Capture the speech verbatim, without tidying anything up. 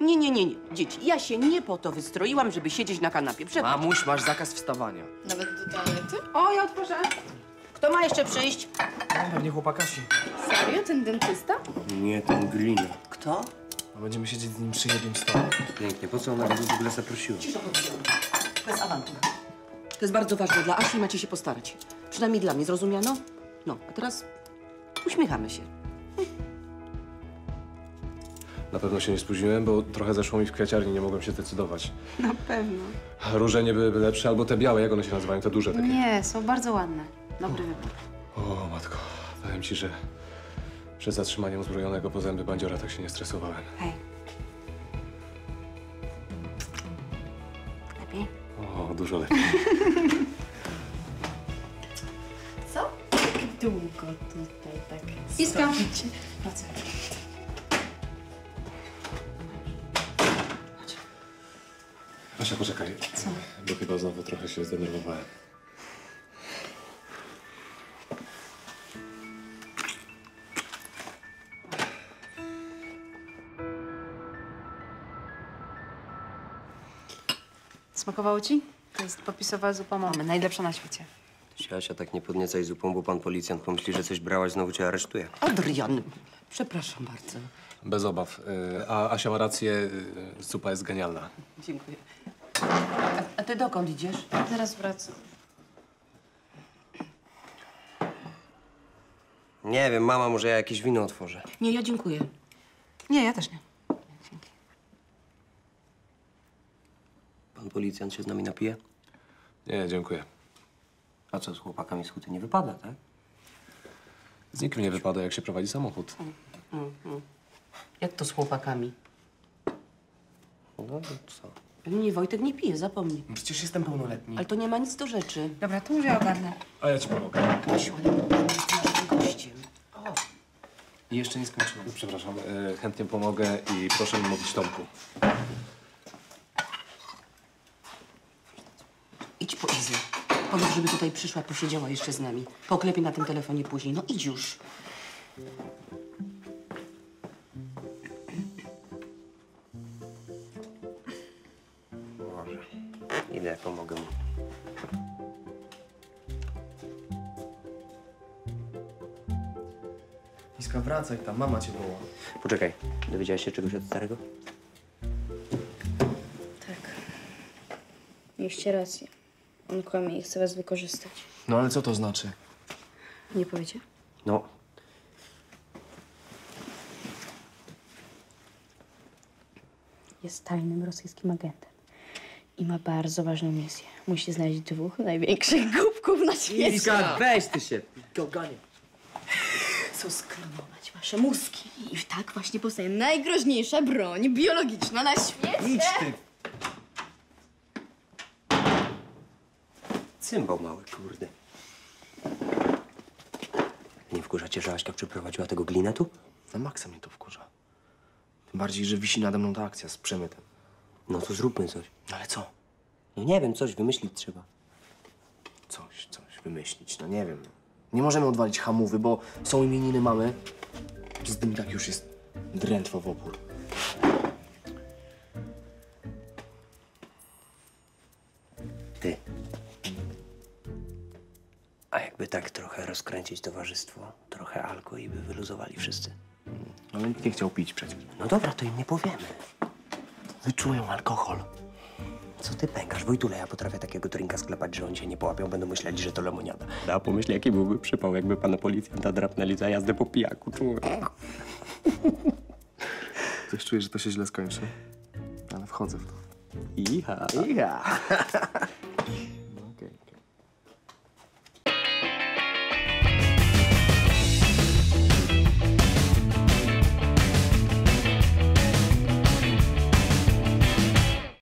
Nie, nie, nie, nie. Dzieci, ja się nie po to wystroiłam, żeby siedzieć na kanapie. Przepraszam. Mamuś, masz zakaz wstawania. Nawet do toalety? O, ja otworzę. Kto ma jeszcze przyjść? Pewnie chłopakasi. Serio? Ten dentysta? Nie, ten Green. Kto? No będziemy siedzieć z nim przy jednym stole. Pięknie. Po co ona w ogóle zaprosiła? Cisza powiedziałam. Bez awantur. To jest bardzo ważne dla Asi i macie się postarać. Przynajmniej dla mnie, zrozumiano? No, a teraz uśmiechamy się. Na pewno się nie spóźniłem, bo trochę zeszło mi w kwiaciarni, nie mogłem się decydować. Na pewno. Róże nie byłyby lepsze, albo te białe, jak one się nazywają, te duże takie. Nie, są bardzo ładne. Dobry wybór. O, matko, powiem ci, że przed zatrzymaniem uzbrojonego po zęby bandziora tak się nie stresowałem. Hej. Lepiej? O, dużo lepiej. Co? Długo tutaj tak Iska. Asia, poczekaj, co? Bo chyba znowu trochę się zdenerwowałem. Smakowało ci? To jest popisowa zupa mamy, najlepsza na świecie. Ty, Asia, tak nie podniecaj zupą, bo pan policjant pomyśli, że coś brałaś, znowu cię aresztuje. Adrian, przepraszam bardzo. Bez obaw. A Asia ma rację, zupa jest genialna. Dziękuję. A, a ty dokąd idziesz? Zaraz wracam. Nie wiem, mama, może ja jakieś wino otworzę. Nie, ja dziękuję. Nie, ja też nie. Dzięki. Pan policjant się z nami napije? Nie, dziękuję. A co, z chłopakami z huty nie wypada, tak? Z nikim nie wypada, jak się prowadzi samochód. Mm, mm, mm. Jak to z chłopakami? No co? Nie, Wojtek nie pije, zapomnij. Przecież jestem pełnoletni. Ale to nie ma nic do rzeczy. Dobra, to mówię ogarnę. A ja ci pomogę. O. I jeszcze nie skończyłem. Przepraszam, e, chętnie pomogę i proszę mi mówić Tomku. Idź po Izę. Powiedz, żeby tutaj przyszła, posiedziała jeszcze z nami. Poklepie na tym telefonie później. No idź już. Idę, pomogę mu. Iska, wracaj tam, mama cię woła. Poczekaj, dowiedziałaś się czegoś od starego? Tak. Mieliście rację. On kłamie i chce was wykorzystać. No ale co to znaczy? Nie powiecie? No. Jest tajnym rosyjskim agentem. I ma bardzo ważną misję. Musi znaleźć dwóch największych głupków na świecie. Iska, weź ty się! Goganie. Są sklonować wasze mózgi. I tak właśnie powstaje najgroźniejsza broń biologiczna na świecie. Idź ty! Cymbał mały, kurde. Nie wkurza cię, że Aśka przyprowadziła tego Glina tu? Na maksa mnie to wkurza. Tym bardziej, że wisi nade mną ta akcja z przemytem. No to zróbmy coś. No ale co? No nie wiem, coś wymyślić trzeba. Coś, coś wymyślić, no nie wiem. Nie możemy odwalić hamówy, bo są imieniny mamy. Z tym tak już jest drętwo w opór. Ty. A jakby tak trochę rozkręcić towarzystwo, trochę alko i by wyluzowali wszyscy. No ale nikt nie chciał pić przecież. No dobra, to im nie powiemy. Wyczują alkohol. Co ty pękasz, Wojtule? Ja potrafię takiego drinka sklepać, że on się nie połapią. Będą myśleli, że to lemoniada. A pomyśl, jaki byłby przypał, jakby pana policjanta drapnęli za jazdę po pijaku. Coś czuję, że to się źle skończy. Ale wchodzę w to. Iha. Iha.